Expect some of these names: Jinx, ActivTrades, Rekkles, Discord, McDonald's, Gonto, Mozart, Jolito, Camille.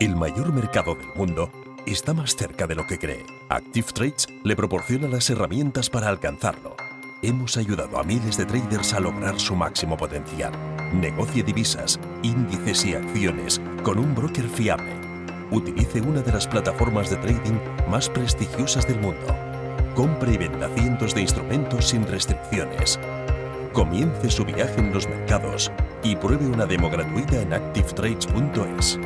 El mayor mercado del mundo está más cerca de lo que cree. ActivTrades le proporciona las herramientas para alcanzarlo. Hemos ayudado a miles de traders a lograr su máximo potencial. Negocie divisas, índices y acciones con un broker fiable. Utilice una de las plataformas de trading más prestigiosas del mundo. Compre y venda cientos de instrumentos sin restricciones. Comience su viaje en los mercados y pruebe una demo gratuita en activetrades.es.